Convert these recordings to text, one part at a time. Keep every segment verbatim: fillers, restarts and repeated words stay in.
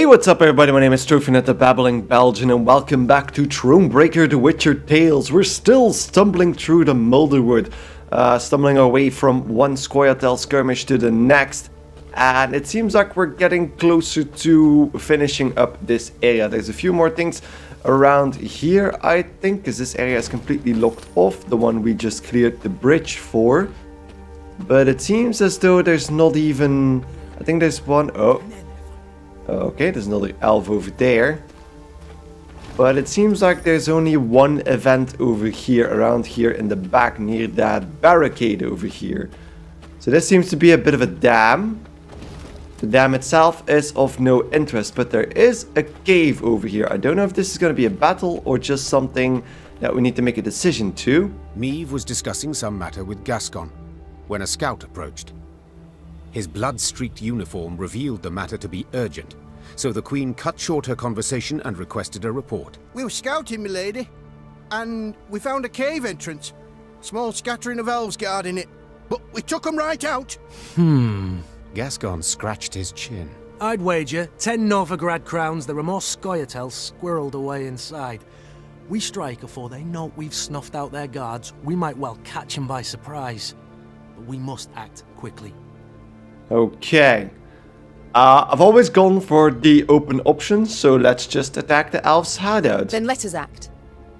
Hey, what's up everybody, my name is TrophyNet the Babbling Belgian and welcome back to Thronebreaker the Witcher Tales. We're still stumbling through the Mulderwood, uh, stumbling our way from one Scoia'tael skirmish to the next. And it seems like we're getting closer to finishing up this area. There's a few more things around here, I think, because this area is completely locked off, the one we just cleared the bridge for. But it seems as though there's not even... I think there's one... Oh. Okay, there's another elf over there. But it seems like there's only one event over here, around here in the back, near that barricade over here. So this seems to be a bit of a dam. The dam itself is of no interest, but there is a cave over here. I don't know if this is going to be a battle or just something that we need to make a decision to. Meve was discussing some matter with Gascon when a scout approached. His blood-streaked uniform revealed the matter to be urgent, so the Queen cut short her conversation and requested a report. We were scouting, milady, and we found a cave entrance. Small scattering of elves guarding it, but we took them right out. Hmm. Gascon scratched his chin. I'd wager ten Novigrad crowns there are more Scoia'tael squirreled away inside. We strike afore they know we've snuffed out their guards. We might well catch them by surprise, but we must act quickly. Okay, uh, I've always gone for the open option, so let's just attack the elves' hideout. Then let us act.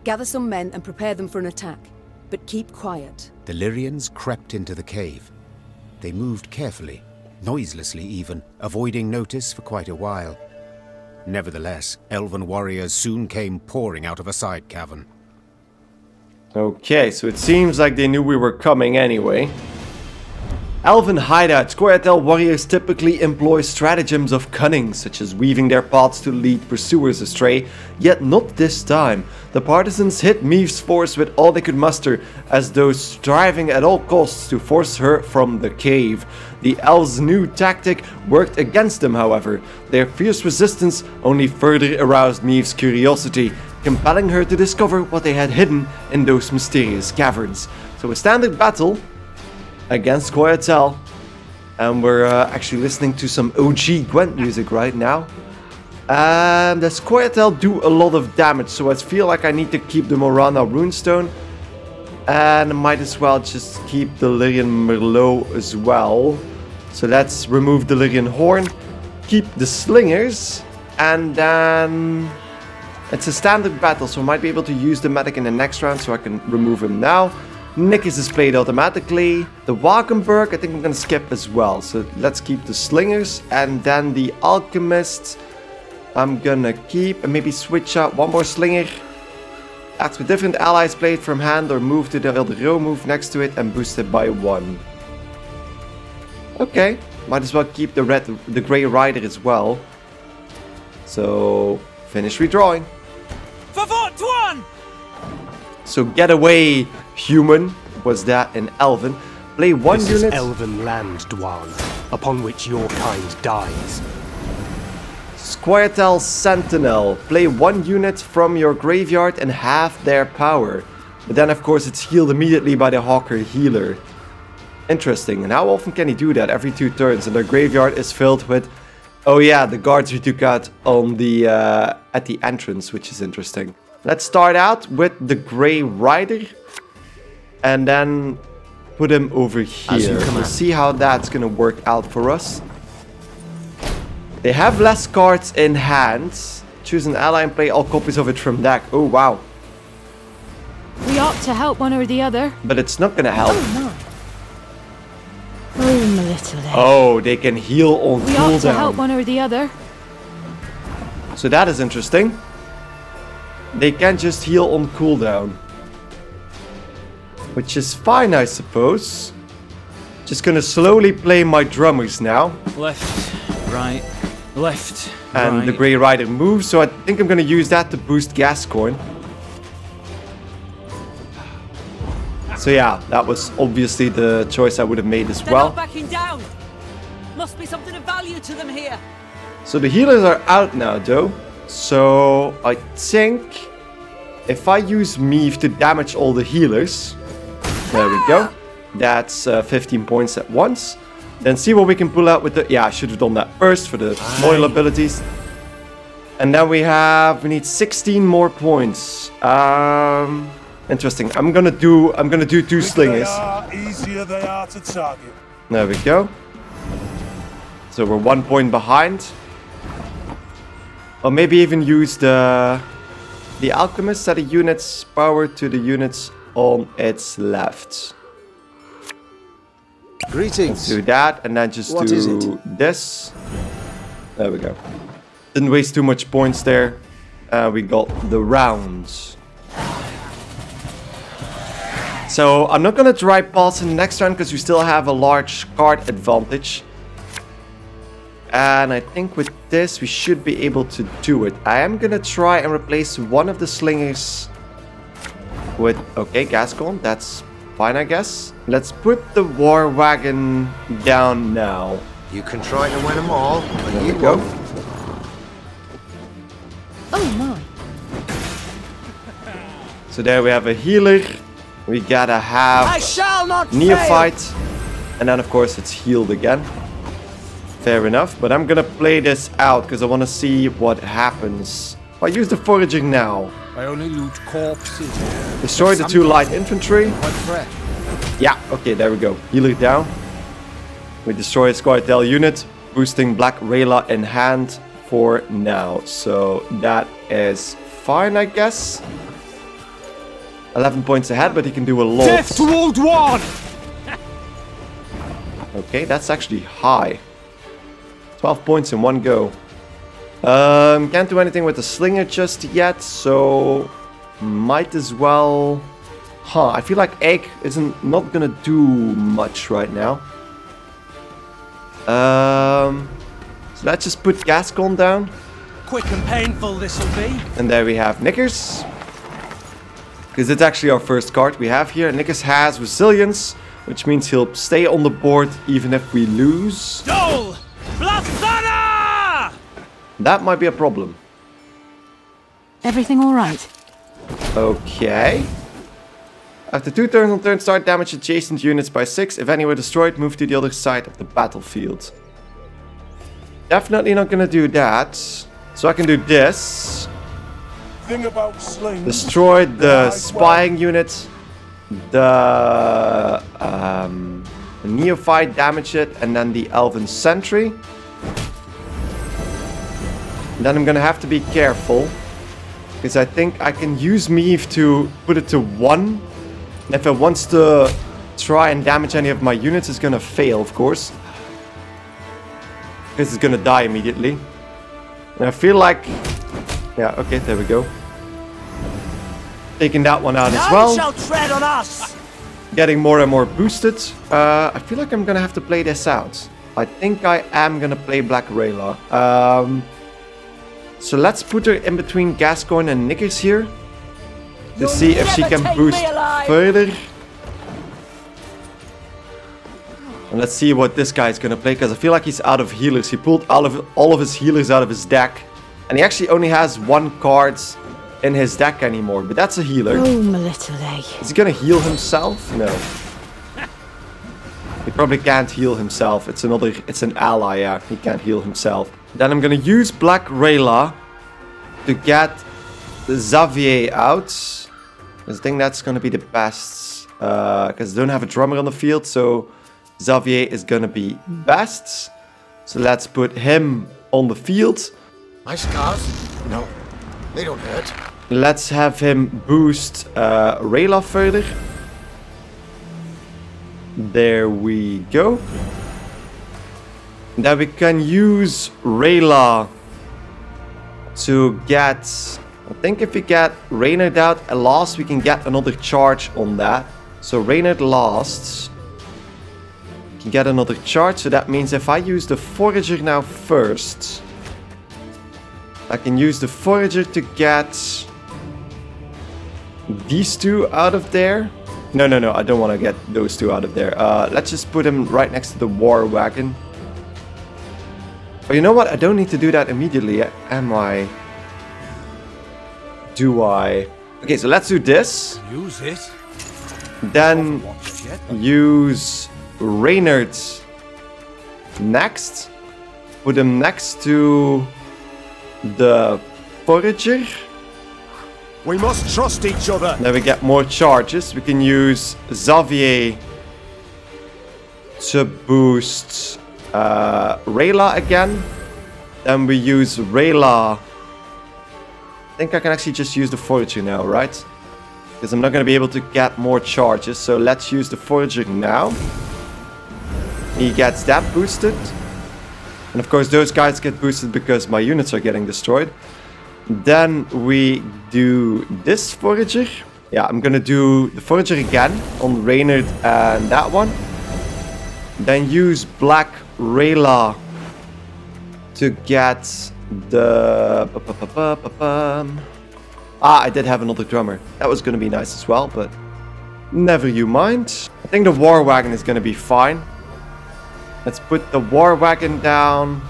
Gather some men and prepare them for an attack, but keep quiet. The Lyrians crept into the cave. They moved carefully, noiselessly even, avoiding notice for quite a while. Nevertheless, elven warriors soon came pouring out of a side cavern. Okay, so it seems like they knew we were coming anyway. Elven hideout. Scoia'tael warriors typically employ stratagems of cunning, such as weaving their paths to lead pursuers astray, yet not this time. The partisans hit Meve's force with all they could muster, as though striving at all costs to force her from the cave. The elves' new tactic worked against them, however. Their fierce resistance only further aroused Meve's curiosity, compelling her to discover what they had hidden in those mysterious caverns. So a standard battle against Scoia'tael, and we're uh, actually listening to some O G Gwent music right now. And the Scoia'tael do a lot of damage, so I feel like I need to keep the Morana Runestone, and I might as well just keep the Lyrian Merlot as well. So let's remove the Lyrian Horn, keep the Slingers, and then it's a standard battle, so I might be able to use the medic in the next round, so I can remove him now. Knickers is played automatically. The Wagenburg, I think I'm going to skip as well. So let's keep the Slingers. And then the Alchemists, I'm going to keep. And maybe switch out one more Slinger. That's with different allies played from hand or move to the other row, move next to it and boosted by one. Okay. Might as well keep the, red, the Grey Rider as well. So, finish redrawing. Favor Dwan! So get away, human. Was that an elven? Play one this unit. This is elven land, Dwan, upon which your kind dies. Scoia'tael Sentinel. Play one unit from your graveyard and half their power. But then, of course, it's healed immediately by the Hawker healer. Interesting. And how often can he do that? Every two turns. And their graveyard is filled with... Oh yeah, the guards we took out on the uh, at the entrance, which is interesting. Let's start out with the Grey Rider and then put him over here. We'll see how that's going to work out for us. They have less cards in hand. Choose an ally and play all copies of it from deck. Oh, wow. We ought to help one or the other. But it's not going to help. Oh, no. Room a little. Oh, they can heal on cooldown. We ought to help one or the other. So that is interesting. They can just heal on cooldown, which is fine, I suppose. Just gonna slowly play my drummers now. Left, right, left, and right. The Grey Rider moves, so I think I'm gonna use that to boost Gascoin. So yeah, that was obviously the choice I would have made as They're well. Not backing down. Must be something of value to them here. So the healers are out now, though. So, I think if I use Meve to damage all the healers, there we go, that's uh, fifteen points at once. Then see what we can pull out with the... Yeah, I should have done that first for the loyal abilities. And now we have, we need sixteen more points. Um, interesting. I'm gonna do, I'm gonna do two slingers. They are, easier they are to target. There we go. So we're one point behind. Or maybe even use the the alchemist, set a unit's power to the units on its left. Greetings. Let's do that, and then just what do is it? this. There we go. Didn't waste too much points there. Uh, we got the rounds. So I'm not gonna try passing the next round because we still have a large card advantage. And I think with this we should be able to do it. I am gonna try and replace one of the slingers with... Okay, Gascon, that's fine, I guess. Let's put the war wagon down now. You can try to win them all, but there you go. Oh my! So there we have a healer. We gotta have I shall not neophyte, fail. And then of course it's healed again. Fair enough, but I'm gonna play this out because I want to see what happens. I use the foraging now. I only loot corpses. Destroy the two light infantry. Yeah, okay, there we go. Healer down. We destroy a Scoia'tael unit, boosting Black Rayla in hand for now. So that is fine, I guess. eleven points ahead, but he can do a lot. Death to old one! Okay, that's actually high. twelve points in one go. Um, can't do anything with the slinger just yet, so might as well... Huh, I feel like Egg isn't not gonna do much right now. Um, so let's just put Gascon down. Quick and painful this'll be. And there we have Knickers. Because it's actually our first card we have here. Knickers has resilience, which means he'll stay on the board even if we lose. Dole! Blasana! That might be a problem. Everything all right? Okay. After two turns on turn start, damage adjacent units by six. If any were destroyed, move to the other side of the battlefield. Definitely not gonna do that. So I can do this. Thing about slings. Destroy the spying unit. The... Um... The neophyte, damage it, and then the elven sentry. And then I'm gonna have to be careful, because I think I can use Meve to put it to one. And if it wants to try and damage any of my units, it's gonna fail, of course. Because it's gonna die immediately. And I feel like... Yeah, okay, there we go. Taking that one out as well. None shall tread on us! Getting more and more boosted. Uh, I feel like I'm gonna have to play this out. I think I am gonna play Black Rayla. Um, so let's put her in between Gascoin and Knickers here. To see if she can boost further. And let's see what this guy is gonna play. Because I feel like he's out of healers. He pulled all of, all of his healers out of his deck. And he actually only has one card in his deck anymore, but that's a healer. Oh, is he gonna heal himself? No. He probably can't heal himself. It's another. It's an ally. Yeah, he can't heal himself. Then I'm gonna use Black Rayla to get Xavier out. I think that's gonna be the best because uh, I don't have a drummer on the field, so Xavier is gonna be best. So let's put him on the field. My scars? No, they don't hurt. Let's have him boost uh, Rayla further. There we go. Now we can use Rayla to get... I think if we get Raynard out at last, we can get another charge on that. So Raynard lasts. We can get another charge. So that means if I use the Forager now first... I can use the Forager to get these two out of there. No, no, no, I don't want to get those two out of there. Uh, let's just put him right next to the war wagon. But you know what? I don't need to do that immediately, am I? Do I? Okay, so let's do this. Use it. Then use Raynard next. Put him next to... the Forager. We must trust each other. Then we get more charges. We can use Xavier to boost uh, Rayla again. Then we use Rayla. I think I can actually just use the Forager now, right? Because I'm not going to be able to get more charges. So let's use the Forager now. He gets that boosted. And of course those guys get boosted because my units are getting destroyed. Then we do this Forager. Yeah, I'm going to do the Forager again on Raynard and that one. Then use Black Rayla to get the... Ah, I did have another drummer. That was going to be nice as well, but never you mind. I think the War Wagon is going to be fine. Let's put the War Wagon down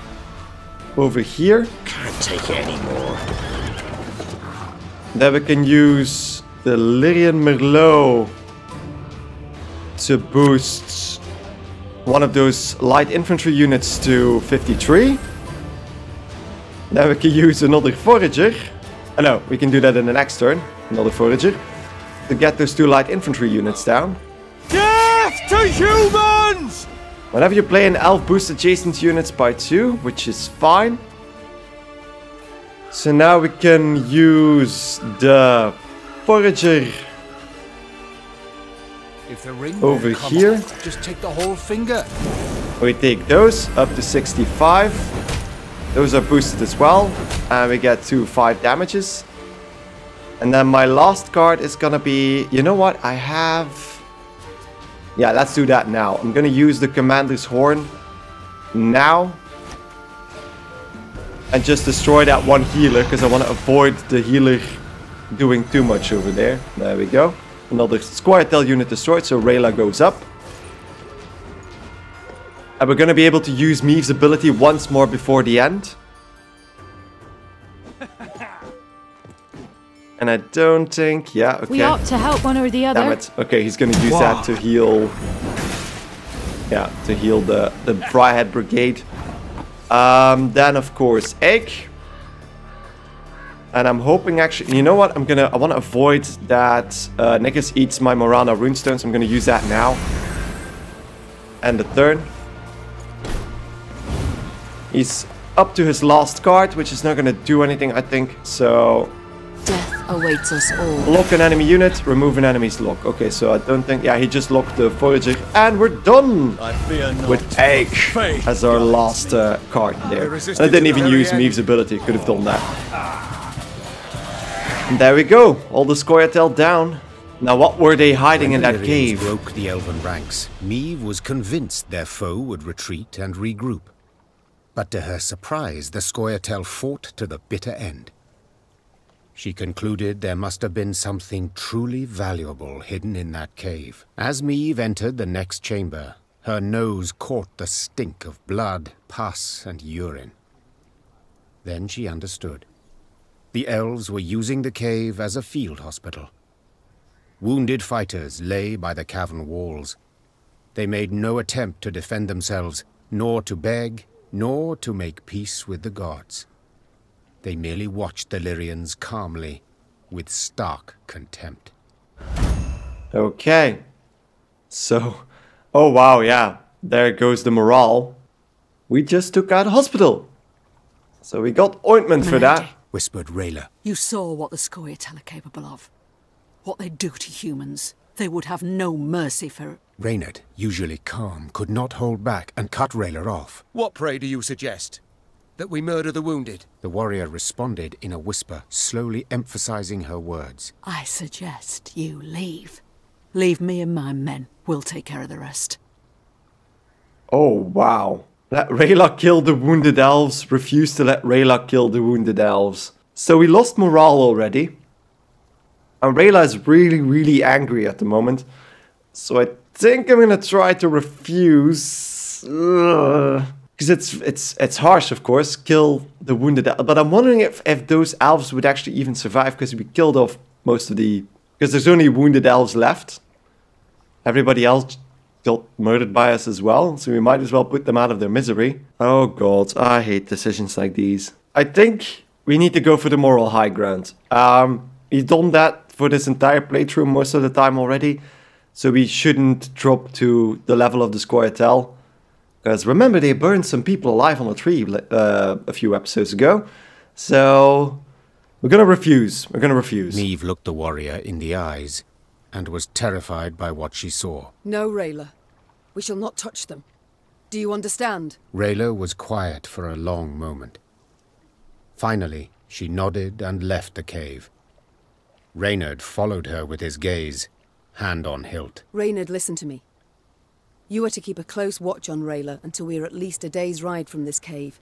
over here. Can't take it anymore. Then we can use the Lyrian Merlot to boost one of those light infantry units to fifty-three. Then we can use another Forager. Oh no, we can do that in the next turn. Another Forager. To get those two light infantry units down. Death to humans! Whenever you play an elf, boost adjacent units by two, which is fine. So now we can use the Forager if the ring over here. Off, just take the whole finger. We take those up to sixty-five. Those are boosted as well. And we get two five damages. And then my last card is gonna be... You know what? I have... Yeah, let's do that now. I'm going to use the Commander's Horn now. And just destroy that one healer, because I want to avoid the healer doing too much over there. There we go. Another Scoia'tael unit destroyed, so Rayla goes up. And we're going to be able to use Meve's ability once more before the end. And I don't think... Yeah, okay. We ought to help one or the other. Damn it. Okay, he's going to use Whoa. that to heal... Yeah, to heal the, the Dryhead Brigade. Um, then, of course, Egg. And I'm hoping actually... You know what? I'm going to... I want to avoid that uh, Knickers eats my Morana Runestone, so I'm going to use that now. And the turn. He's up to his last card, which is not going to do anything, I think. So... Death awaits us all. Lock an enemy unit, remove an enemy's lock. Okay, so I don't think... Yeah, he just locked the Forager. And we're done! I fear not. With Egg as our last uh, card there. And I didn't even use Meve's ability. Could have done that. And there we go. All the Scoia'tael down. Now, what were they hiding when in that cave? Broke the elven ranks. Meve was convinced their foe would retreat and regroup. But to her surprise, the Scoia'tael fought to the bitter end. She concluded there must have been something truly valuable hidden in that cave. As Meve entered the next chamber, her nose caught the stink of blood, pus, and urine. Then she understood. The elves were using the cave as a field hospital. Wounded fighters lay by the cavern walls. They made no attempt to defend themselves, nor to beg, nor to make peace with the gods. They merely watched the Lyrians calmly, with stark contempt. Okay. So, oh wow, yeah. There goes the morale. We just took out a hospital. So we got ointment for that, whispered Rayla. You saw what the Scoia'tael are capable of. What they do to humans. They would have no mercy for... Reynard, usually calm, could not hold back and cut Rayla off. What prey do you suggest? That we murder the wounded? The warrior responded in a whisper, slowly emphasizing her words. I suggest you leave. Leave me and my men. We'll take care of the rest. Oh, wow. Let Rayla kill the wounded elves. Refuse to let Rayla kill the wounded elves. So we lost morale already. And Rayla is really, really angry at the moment. So I think I'm going to try to refuse... Ugh. Because it's, it's, it's harsh, of course, kill the wounded elves. But I'm wondering if, if those elves would actually even survive, because we killed off most of the... Because there's only wounded elves left. Everybody else got murdered by us as well, so we might as well put them out of their misery. Oh god, I hate decisions like these. I think we need to go for the moral high ground. Um, we've done that for this entire playthrough most of the time already, so we shouldn't drop to the level of the Scoia'tael. Because remember, they burned some people alive on a tree uh, a few episodes ago. So we're gonna refuse. We're gonna refuse. Meve looked the warrior in the eyes and was terrified by what she saw. No, Rayla. We shall not touch them. Do you understand? Rayla was quiet for a long moment. Finally, she nodded and left the cave. Raynard followed her with his gaze, hand on hilt. Raynard, listen to me. You are to keep a close watch on Rayla until we are at least a day's ride from this cave.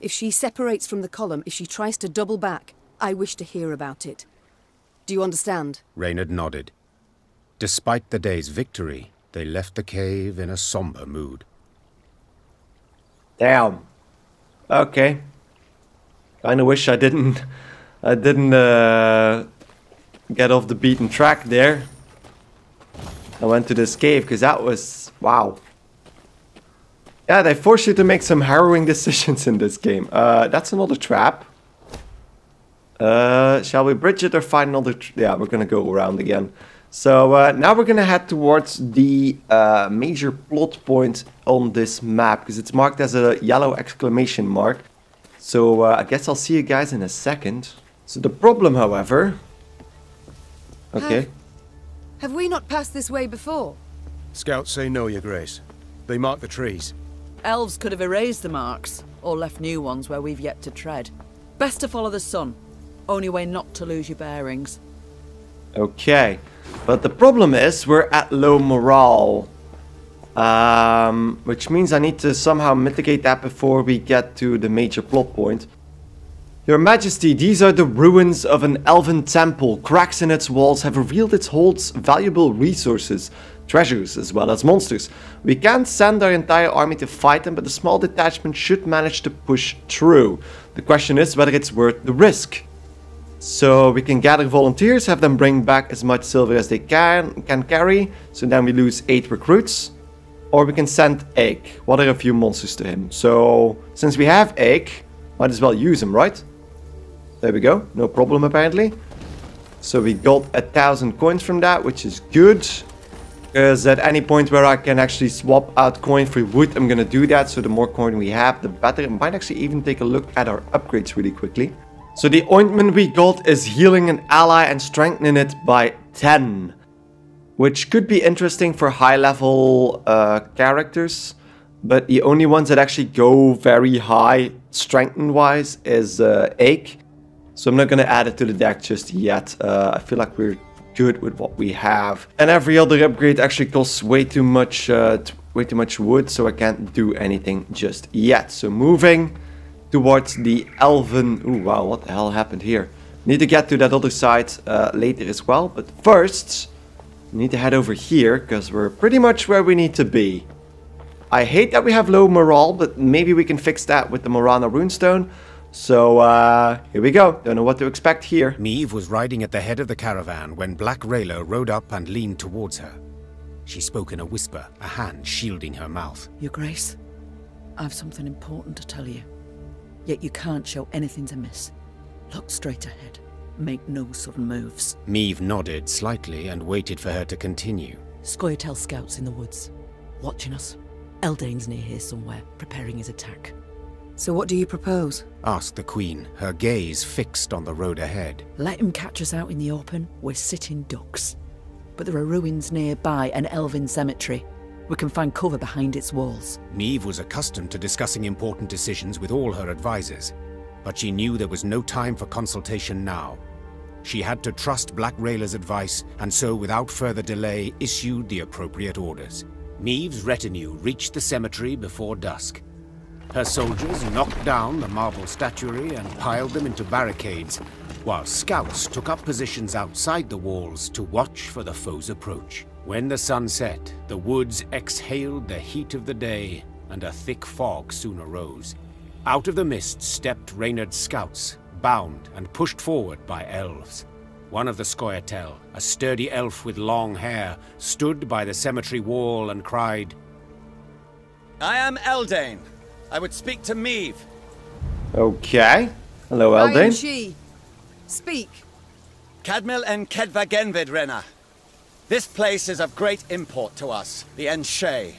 If she separates from the column, if she tries to double back, I wish to hear about it. Do you understand? Raynard nodded. Despite the day's victory, they left the cave in a somber mood. Damn. Okay. Kinda wish I didn't... I didn't uh, get off the beaten track there. I went to this cave, because that was... wow. Yeah, they force you to make some harrowing decisions in this game. Uh, that's another trap. Uh, shall we bridge it or find another... Tr yeah, we're gonna go around again. So, uh, now we're gonna head towards the uh, major plot point on this map, because it's marked as a yellow exclamation mark. So, uh, I guess I'll see you guys in a second. So, the problem, however... okay. Hi. Have we not passed this way before? Scouts say no, Your Grace. They mark the trees. Elves could have erased the marks, or left new ones where we've yet to tread. Best to follow the sun. Only way not to lose your bearings. Okay. But the problem is, we're at low morale. Um, which means I need to somehow mitigate that before we get to the major plot point. Your Majesty, these are the ruins of an elven temple. Cracks in its walls have revealed it holds valuable resources, treasures as well as monsters. We can't send our entire army to fight them, but a small detachment should manage to push through. The question is whether it's worth the risk. So we can gather volunteers, have them bring back as much silver as they can, can carry, so then we lose eight recruits. Or we can send Egg. What are a few monsters to him? So since we have Egg, might as well use him, right? There we go, no problem apparently. So we got a thousand coins from that, which is good. Because at any point where I can actually swap out coin for wood, I'm gonna do that. So the more coin we have, the better. I might actually even take a look at our upgrades really quickly. So the ointment we got is healing an ally and strengthening it by ten. Which could be interesting for high level uh, characters. But the only ones that actually go very high strengthen wise is uh, Ache. So I'm not going to add it to the deck just yet. Uh, I feel like we're good with what we have. And every other upgrade actually costs way too much uh, way too much wood. So I can't do anything just yet. So moving towards the elven... ooh, wow, what the hell happened here? Need to get to that other side uh, later as well. But first, we need to head over here. Because we're pretty much where we need to be. I hate that we have low morale. But maybe we can fix that with the Morana Runestone. So, uh, here we go. Don't know what to expect here. Meve was riding at the head of the caravan when Black Rayla rode up and leaned towards her. She spoke in a whisper, a hand shielding her mouth. Your Grace, I've something important to tell you. Yet you can't show anything's amiss. Look straight ahead. Make no sudden moves. Meve nodded slightly and waited for her to continue. Scoia'tael scouts in the woods, watching us. Eldain's near here somewhere, preparing his attack. So what do you propose? Asked the Queen, her gaze fixed on the road ahead. Let him catch us out in the open, we're sitting ducks. But there are ruins nearby, an elven cemetery. We can find cover behind its walls. Meve was accustomed to discussing important decisions with all her advisors, but she knew there was no time for consultation now. She had to trust Black Rayla's advice, and so without further delay issued the appropriate orders. Meve's retinue reached the cemetery before dusk. Her soldiers knocked down the marble statuary and piled them into barricades, while scouts took up positions outside the walls to watch for the foe's approach. When the sun set, the woods exhaled the heat of the day, and a thick fog soon arose. Out of the mist stepped Raynard's scouts, bound and pushed forward by elves. One of the Scoia'tael, a sturdy elf with long hair, stood by the cemetery wall and cried, "I am Eldain. I would speak to Meve." Okay. Hello, Eldain. She. Speak. Cadmil and Kedva Genvid, Renna. This place is of great import to us, the Enshe.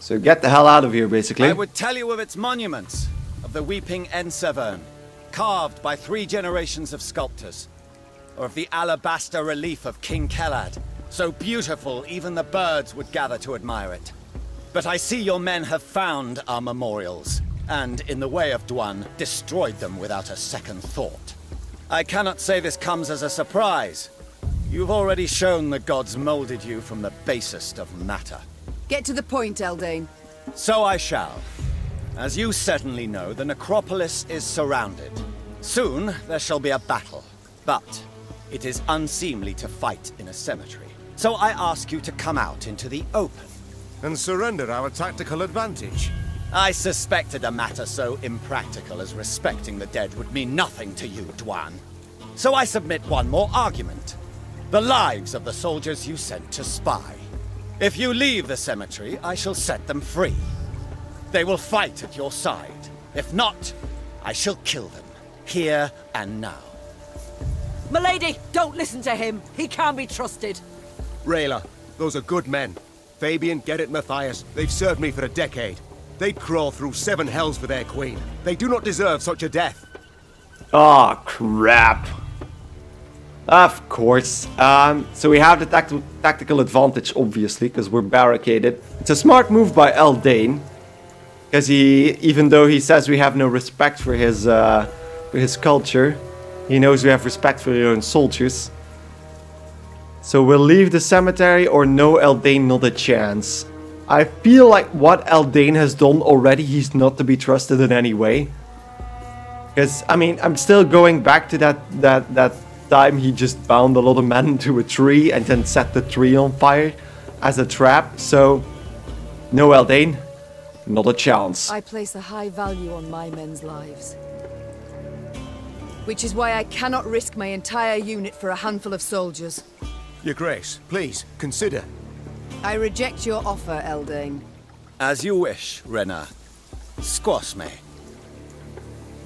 So get the hell out of here, basically. I would tell you of its monuments, of the weeping Ensevern, carved by three generations of sculptors, or of the alabaster relief of King Kelad, so beautiful even the birds would gather to admire it. But I see your men have found our memorials, and in the way of Dwan, destroyed them without a second thought. I cannot say this comes as a surprise. You've already shown the gods molded you from the basest of matter. Get to the point, Eldain. So I shall. As you certainly know, the necropolis is surrounded. Soon there shall be a battle, but it is unseemly to fight in a cemetery. So I ask you to come out into the open. And surrender our tactical advantage. I suspected a matter so impractical as respecting the dead would mean nothing to you, Dwan. So I submit one more argument. The lives of the soldiers you sent to spy. If you leave the cemetery, I shall set them free. They will fight at your side. If not, I shall kill them, here and now. Milady, don't listen to him. He can't be trusted. Rayla, those are good men. Fabian, Gerrit, Matthias, they've served me for a decade. They'd crawl through seven hells for their queen. They do not deserve such a death. Oh, crap. Of course. Um, so we have the tact tactical advantage, obviously, because we're barricaded. It's a smart move by Eldain. Because he, even though he says we have no respect for his, uh, for his culture, he knows we have respect for your own soldiers. So we'll leave the cemetery or no Eldain, not a chance. I feel like what Eldain has done already, he's not to be trusted in any way. Because, I mean, I'm still going back to that, that, that time he just bound a lot of men to a tree and then set the tree on fire as a trap. So, no Eldain. Not a chance. I place a high value on my men's lives. Which is why I cannot risk my entire unit for a handful of soldiers. Your Grace, please, consider. I reject your offer, Eldain. As you wish, Renna. Squash me.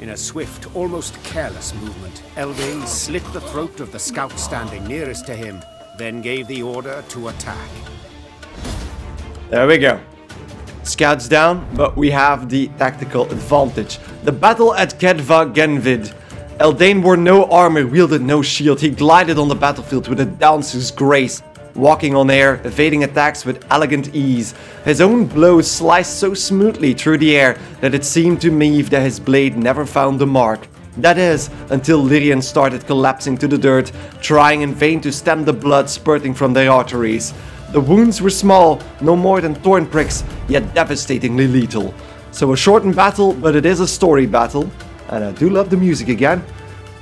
In a swift, almost careless movement, Eldain slit the throat of the scout standing nearest to him, then gave the order to attack. There we go. Scouts down, but we have the tactical advantage. The battle at Kedva Genvid. Eldain wore no armor, wielded no shield. He glided on the battlefield with a dancer's grace, walking on air, evading attacks with elegant ease. His own blows sliced so smoothly through the air that it seemed to Meve that his blade never found the mark. That is, until Lyrian started collapsing to the dirt, trying in vain to stem the blood spurting from their arteries. The wounds were small, no more than thorn pricks, yet devastatingly lethal. So a shortened battle, but it is a story battle. And I do love the music again.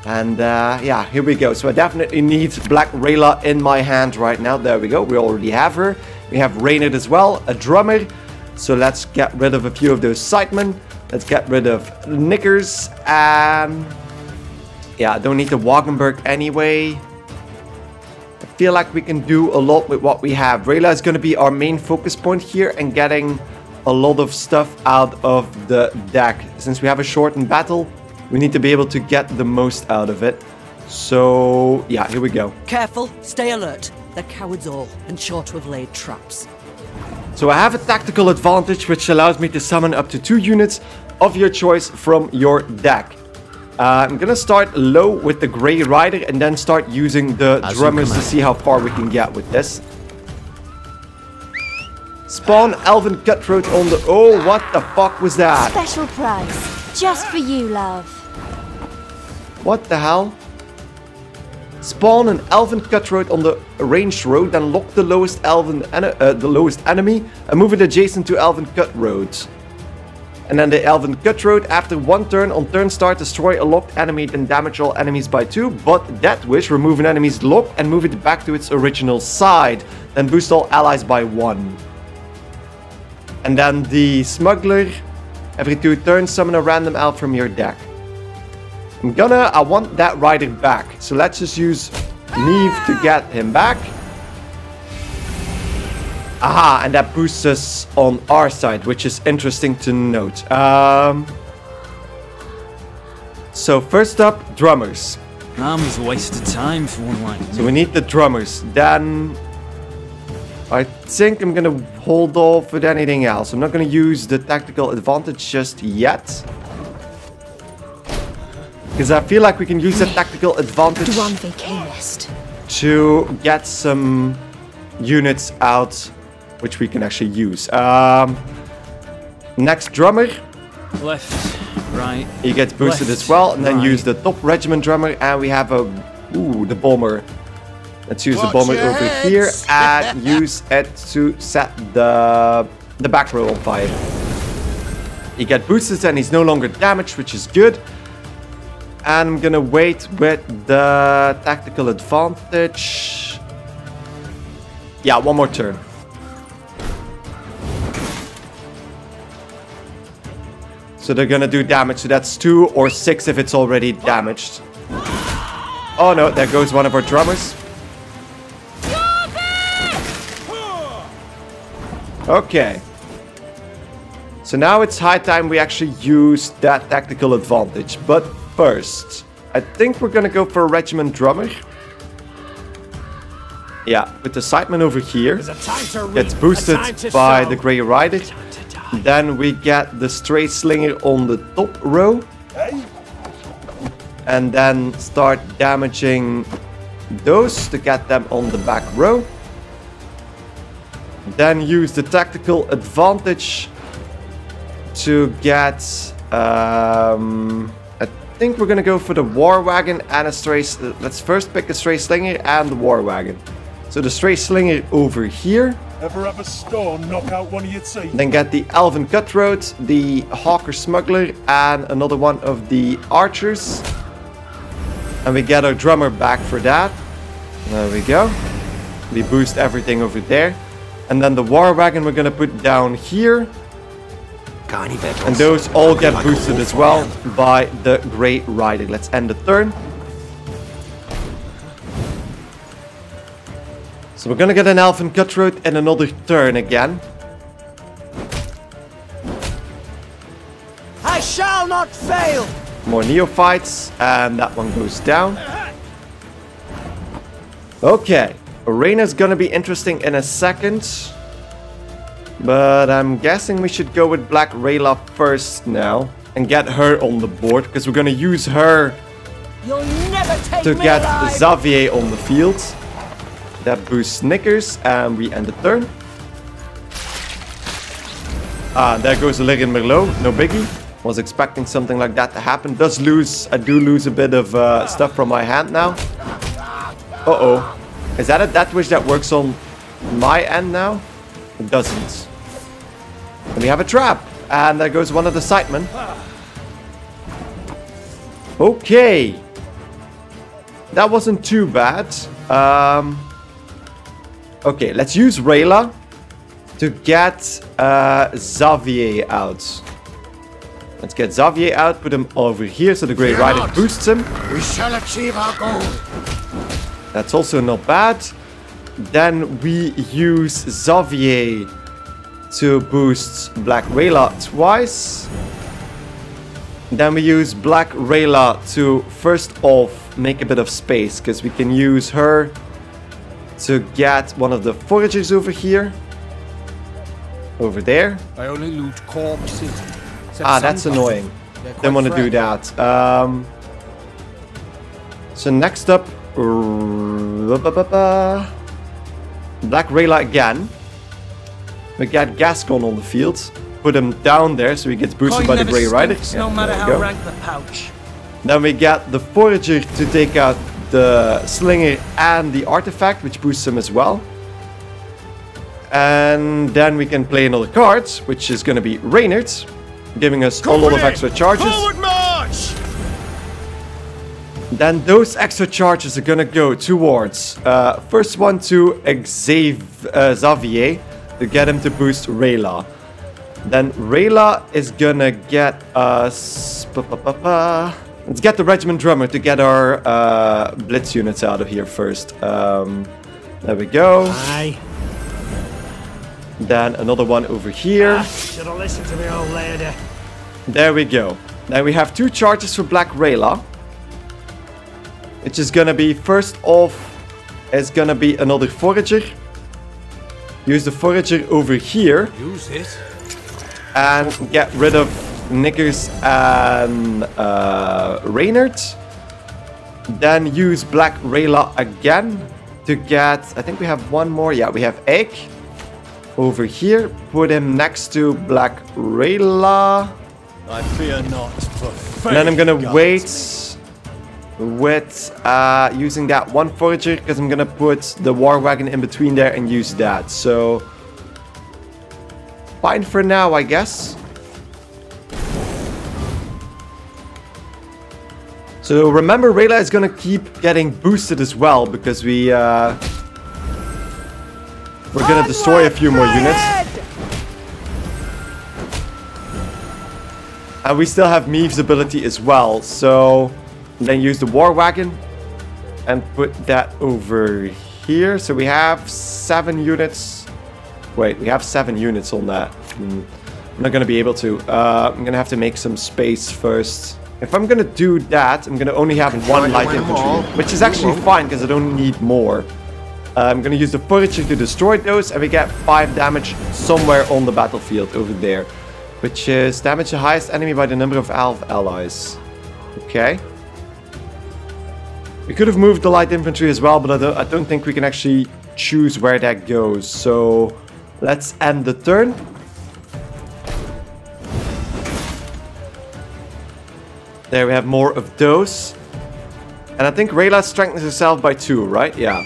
And uh, yeah, here we go. So I definitely need Black Rayla in my hand right now. There we go, we already have her. We have Raynard as well, a drummer. So let's get rid of a few of those Sidemen. Let's get rid of Knickers. Um, yeah, I don't need the Wagenburg anyway. Feel like we can do a lot with what we have. Rayla is going to be our main focus point here and getting a lot of stuff out of the deck. Since we have a shortened battle, we need to be able to get the most out of it. So, yeah, here we go. Careful, stay alert. They're cowards all and sure to have laid traps. So I have a tactical advantage which allows me to summon up to two units of your choice from your deck. Uh, I'm gonna start low with the Grey Rider and then start using the As drummers to see how far we can get with this. Spawn Elven Cutthroat on the... Oh, what the fuck was that? Special prize. Just for you, love. What the hell? Spawn an Elven Cutthroat on the ranged road, then lock the lowest Elven uh, the lowest enemy and move it adjacent to Elven Cutthroat. And then the Elven Cutthroat, after one turn, on turn start, destroy a locked enemy, then damage all enemies by two. But that wish, remove an enemy's lock and move it back to its original side. Then boost all allies by one. And then the Smuggler, every two turns, summon a random elf from your deck. I'm gonna, I want that rider back. So let's just use Meve to get him back. Aha, and that boosts us on our side, which is interesting to note. Um, So first up, drummers. Drums waste of time for one. So we need the drummers. Then I think I'm gonna hold off with anything else. I'm not gonna use the tactical advantage just yet. Because I feel like we can use the tactical advantage to get some units out, which we can actually use. Um, next drummer. Left, right. He gets boosted left, as well, and then right. use the top regiment drummer, and we have a ooh the bomber. Let's use Watch the bomber over heads. here and use it to set the the back row on fire. He gets boosted and he's no longer damaged, which is good. And I'm gonna wait with the tactical advantage. Yeah, one more turn. So they're gonna do damage, so that's two or six if it's already damaged. Oh no, there goes one of our drummers. Okay. So now it's high time we actually use that tactical advantage. But first, I think we're gonna go for a regiment drummer. Yeah, with the Sidemen over here. Gets boosted by the Grey Rider. Then we get the Stray Slinger on the top row. And then start damaging those to get them on the back row. Then use the tactical advantage to get... Um, I think we're going to go for the War Wagon and a Stray... Let's first pick a Stray Slinger and the War Wagon. So the Stray Slinger over here. Ever have a storm, knock out one of your teeth. Then get the Elven Cutthroat, the Hawker Smuggler, and another one of the Archers. And we get our Drummer back for that. There we go. We boost everything over there. And then the War Wagon we're gonna put down here. And those all get boosted as well by the Grey Rider. Let's end the turn. So we're gonna get an Elven Cutthroat in another turn again. I shall not fail. More Neophytes, and that one goes down. Okay, Arena's gonna be interesting in a second, but I'm guessing we should go with Black Rayla first now and get her on the board because we're gonna use her You'll never take to get alive. Xavier on the field. That boosts Knickers, and we end the turn. Ah, there goes the Lyrian Merlot. No biggie. Was expecting something like that to happen. Does lose. I do lose a bit of uh, stuff from my hand now. Uh-oh. Is that a Death Wish that works on my end now? It doesn't. And we have a trap. And there goes one of the Sidemen. Okay. That wasn't too bad. Um... Okay, let's use Rayla to get uh, Xavier out. Let's get Xavier out, put him over here so the Grey Rider boosts him. We shall achieve our goal. That's also not bad. Then we use Xavier to boost Black Rayla twice. Then we use Black Rayla to first off make a bit of space because we can use her to get one of the foragers over here, over there. I only loot corpses. Ah, that's annoying. Don't want to do that. Um, so next up, Black Rayla again. We got Gascon on the field. Put him down there, so he gets boosted by the Grey Rider. Yeah, no matter how rank the pouch. Then we get the forager to take out the Slinger and the Artifact, which boosts him as well. And then we can play another card, which is going to be Raynard, giving us Company. a lot of extra charges. Forward march! Then those extra charges are going to go towards uh, first one to Xavier to get him to boost Rayla. Then Rayla is going to get us... Pa-pa-pa-pa. Let's get the Regiment Drummer to get our uh, Blitz units out of here first. Um, there we go. Aye. Then another one over here. Ah, should've listened to me old lady. There we go. Then we have two charges for Black Rayla, which is gonna be, first off, is gonna be another Forager. Use the Forager over here. Use it. And get rid of Knickers and uh, Raynard. Then use Black Rayla again to get, I think we have one more. Yeah, we have Egg over here. Put him next to Black Rayla. I fear not. And then I'm gonna wait with uh, using that one Forager, because I'm gonna put the War Wagon in between there and use that. So fine for now, I guess. So remember, Rayla is gonna keep getting boosted as well, because we uh, we're gonna destroy a few more units. And we still have Meve's ability as well, so then use the War Wagon and put that over here. So we have seven units. Wait, we have seven units on that. Mm, I'm not gonna be able to. Uh, I'm gonna have to make some space first. If I'm gonna do that, I'm gonna only have one light infantry, which is actually fine because I don't need more. Uh, I'm gonna use the Forager to destroy those, and we get five damage somewhere on the battlefield over there, which is damage the highest enemy by the number of elf allies. Okay. We could have moved the light infantry as well, but I don't, I don't think we can actually choose where that goes. So let's end the turn. There we have more of those. And I think Rayla strengthens herself by two, right? Yeah.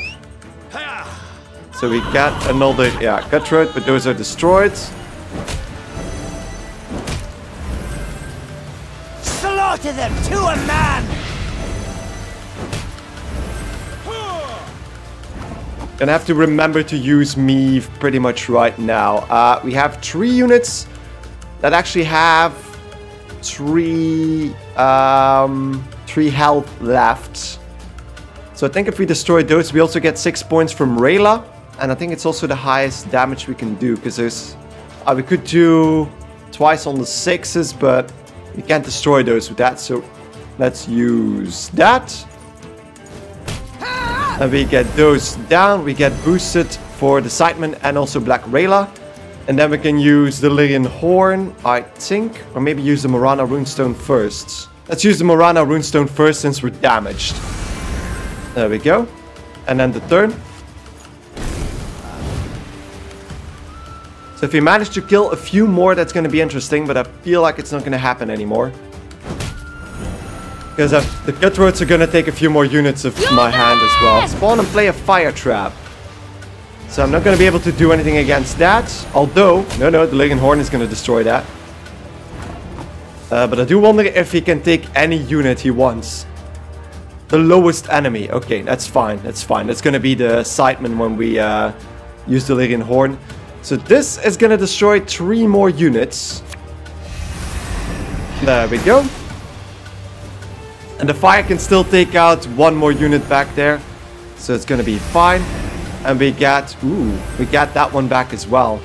So we got another, yeah, Cutthroat, but those are destroyed. To them to a man. Gonna have to remember to use Meve pretty much right now. Uh, we have three units that actually have three um, three health left. So I think if we destroy those, we also get six points from Rayla, and I think it's also the highest damage we can do, because there's uh, we could do twice on the sixes, but we can't destroy those with that, so let's use that. And we get those down. We get boosted for the Sidemen and also Black Rayla. And then we can use the Lyrian Horn, I think. Or maybe use the Morana Runestone first. Let's use the Morana Runestone first since we're damaged. There we go. And then the turn. So if we manage to kill a few more, that's going to be interesting, but I feel like it's not going to happen anymore. Because I've, the Cutthroats are going to take a few more units of my hand as well. Spawn and play a Fire Trap. So I'm not going to be able to do anything against that. Although, no, no, the Lyrian Horn is going to destroy that. Uh, but I do wonder if he can take any unit he wants. The lowest enemy. Okay, that's fine. That's fine. That's going to be the Sidemen when we uh, use the Lyrian Horn. So this is gonna destroy three more units. There we go. And the fire can still take out one more unit back there. So it's gonna be fine. And we got, ooh, we got that one back as well.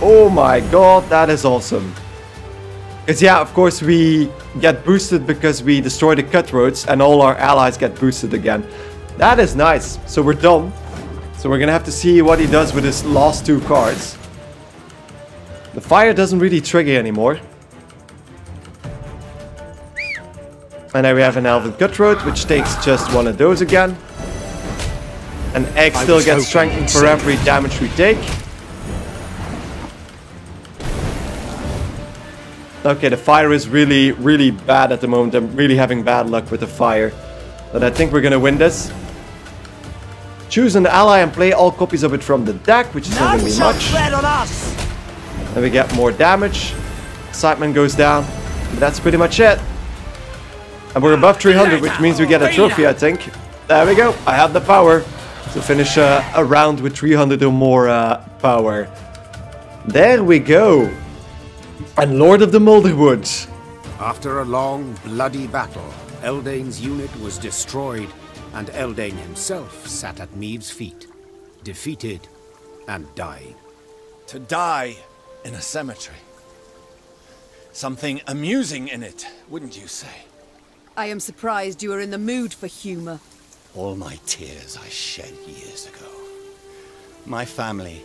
Oh my god, that is awesome. Because yeah, of course we get boosted because we destroy the Cutthroats and all our allies get boosted again. That is nice. So we're done. So we're gonna have to see what he does with his last two cards. The fire doesn't really trigger anymore. And now we have an Elven Cutthroat, which takes just one of those again. And Egg still gets strengthened for every damage we take. Okay, the fire is really, really bad at the moment. I'm really having bad luck with the fire. But I think we're gonna win this. Choose an ally and play all copies of it from the deck, which is not going to be much. And we get more damage. Sideman goes down. But that's pretty much it. And we're above three hundred, which means we get a trophy, I think. There we go. I have the power. So finish uh, a round with three hundred or more uh, power. There we go. And Lord of the Mulderwood. After a long, bloody battle, Eldain's unit was destroyed. And Eldain himself sat at Meve's feet, defeated and dying. To die in a cemetery. Something amusing in it, wouldn't you say? I am surprised you are in the mood for humor. All my tears I shed years ago. My family,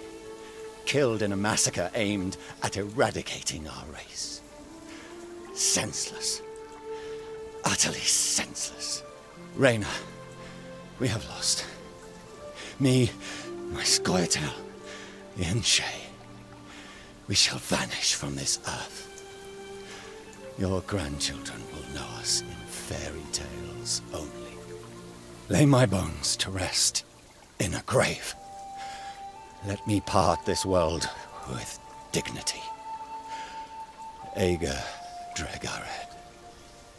killed in a massacre aimed at eradicating our race. Senseless. Utterly senseless. Raynard, we have lost. Me, my Scoia'tael, Yin Shay. We shall vanish from this earth. Your grandchildren will know us in fairy tales only. Lay my bones to rest in a grave. Let me part this world with dignity. Egg, Dregared.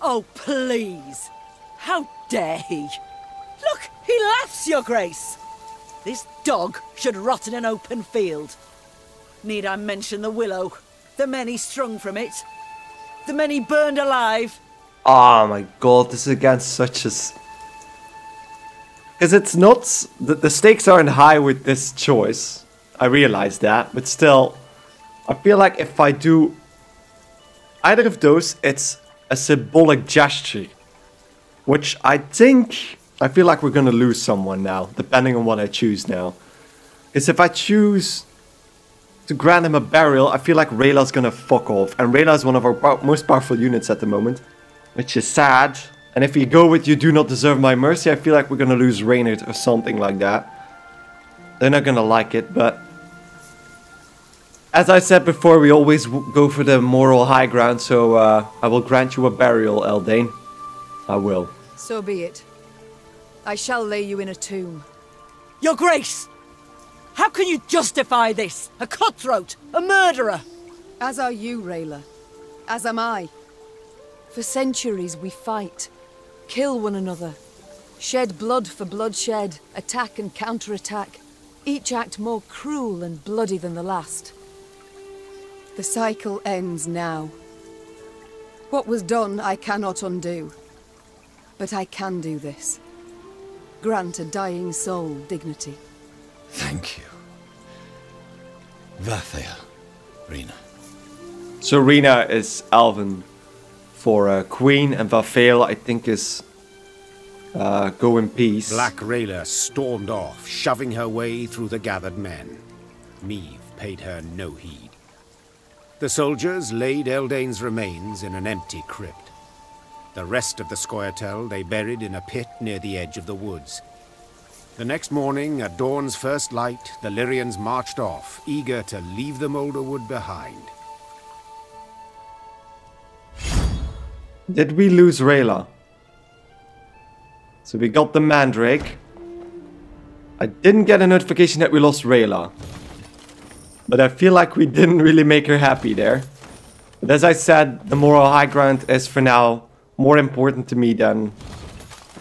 Oh, please! How dare he! Look, he laughs, Your Grace! This dog should rot in an open field. Need I mention the willow, the many strung from it, the many burned alive. Oh my god, this is again such a... Because it's not... The, the stakes aren't high with this choice. I realize that, but still... I feel like if I do either of those, it's a symbolic gesture. Which I think... I feel like we're gonna lose someone now, depending on what I choose now. Because if I choose... to grant him a burial, I feel like Rayla's gonna fuck off. And Rayla is one of our pow most powerful units at the moment. Which is sad. And if we go with "you do not deserve my mercy," I feel like we're gonna lose Raynard or something like that. They're not gonna like it, but... as I said before, we always w go for the moral high ground, so uh, I will grant you a burial, Eldain. I will. So be it. I shall lay you in a tomb. Your Grace! How can you justify this? A cutthroat, a murderer! As are you, Rayla. As am I. For centuries we fight, kill one another, shed blood for bloodshed, attack and counterattack, each act more cruel and bloody than the last. The cycle ends now. What was done I cannot undo, but I can do this. Grant a dying soul dignity. Thank you. Vathea, Rena. So Rena is Elven for uh, Queen, and Vathea, I think, is uh, go in peace. Black Rayla stormed off, shoving her way through the gathered men. Meve paid her no heed. The soldiers laid Eldain's remains in an empty crypt. The rest of the Scoia'tael they buried in a pit near the edge of the woods. The next morning, at dawn's first light, the Lyrians marched off, eager to leave the Mulderwood behind. Did we lose Rayla? So we got the Mandrake. I didn't get a notification that we lost Rayla. But I feel like we didn't really make her happy there. But as I said, the moral high ground is for now more important to me than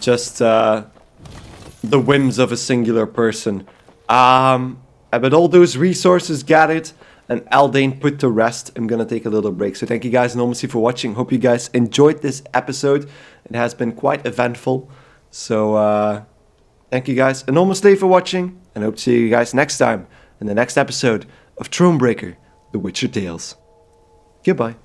just... Uh, the whims of a singular person. Um, but all those resources gathered and Eldain put to rest, I'm gonna take a little break. So thank you guys enormously for watching. Hope you guys enjoyed this episode. It has been quite eventful. So uh, thank you guys enormously for watching, and hope to see you guys next time in the next episode of Thronebreaker, The Witcher Tales. Goodbye.